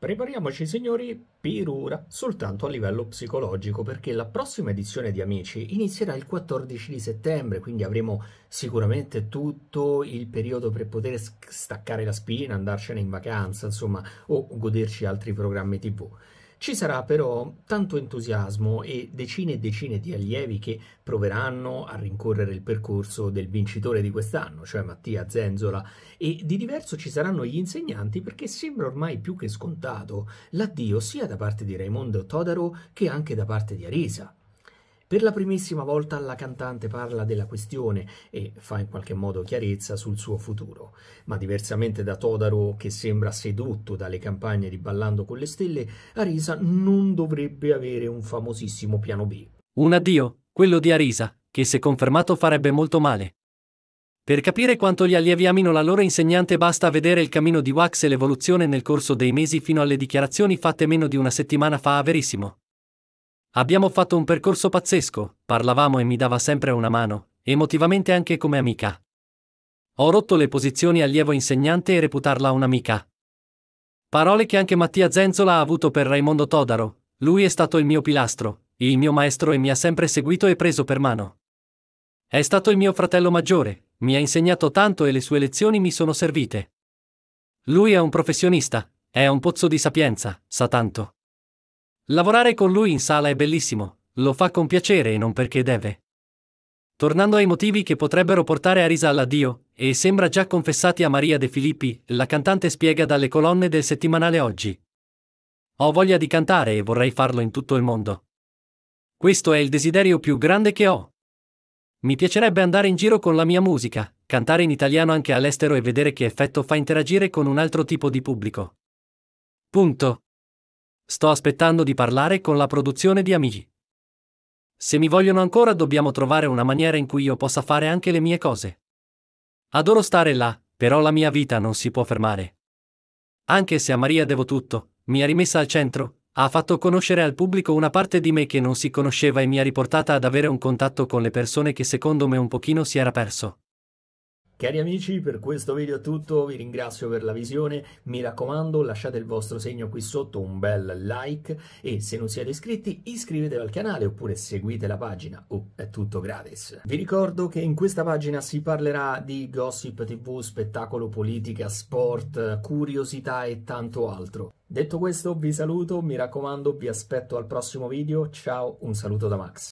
Prepariamoci signori, per ora, soltanto a livello psicologico, perché la prossima edizione di Amici inizierà il 14 di settembre, quindi avremo sicuramente tutto il periodo per poter staccare la spina, andarcene in vacanza, insomma, o goderci altri programmi TV. Ci sarà però tanto entusiasmo e decine di allievi che proveranno a rincorrere il percorso del vincitore di quest'anno, cioè Mattia Zenzola, e di diverso ci saranno gli insegnanti perché sembra ormai più che scontato l'addio sia da parte di Raimondo Todaro che anche da parte di Arisa. Per la primissima volta la cantante parla della questione e fa in qualche modo chiarezza sul suo futuro, ma diversamente da Todaro, che sembra sedotto dalle campagne di Ballando con le Stelle, Arisa non dovrebbe avere un famosissimo piano B. Un addio, quello di Arisa, che se confermato farebbe molto male. Per capire quanto gli allievi amino la loro insegnante basta vedere il cammino di Wax e l'evoluzione nel corso dei mesi fino alle dichiarazioni fatte meno di una settimana fa a Verissimo. Abbiamo fatto un percorso pazzesco, parlavamo e mi dava sempre una mano, emotivamente anche come amica. Ho rotto le posizioni allievo-insegnante e reputarla un'amica. Parole che anche Mattia Zenzola ha avuto per Raimondo Todaro, lui è stato il mio pilastro, il mio maestro e mi ha sempre seguito e preso per mano. È stato il mio fratello maggiore, mi ha insegnato tanto e le sue lezioni mi sono servite. Lui è un professionista, è un pozzo di sapienza, sa tanto. Lavorare con lui in sala è bellissimo, lo fa con piacere e non perché deve. Tornando ai motivi che potrebbero portare Arisa all'addio, e sembra già confessati a Maria De Filippi, la cantante spiega dalle colonne del settimanale Oggi. Ho voglia di cantare e vorrei farlo in tutto il mondo. Questo è il desiderio più grande che ho. Mi piacerebbe andare in giro con la mia musica, cantare in italiano anche all'estero e vedere che effetto fa interagire con un altro tipo di pubblico. Punto. Sto aspettando di parlare con la produzione di Amici. Se mi vogliono ancora dobbiamo trovare una maniera in cui io possa fare anche le mie cose. Adoro stare là, però la mia vita non si può fermare. Anche se a Maria devo tutto, mi ha rimessa al centro, ha fatto conoscere al pubblico una parte di me che non si conosceva e mi ha riportata ad avere un contatto con le persone che secondo me un pochino si era perso. Cari amici, per questo video è tutto, vi ringrazio per la visione, mi raccomando lasciate il vostro segno qui sotto, un bel like e se non siete iscritti iscrivetevi al canale oppure seguite la pagina, è tutto gratis. Vi ricordo che in questa pagina si parlerà di gossip TV, spettacolo, politica, sport, curiosità e tanto altro. Detto questo vi saluto, mi raccomando vi aspetto al prossimo video, ciao, un saluto da Max.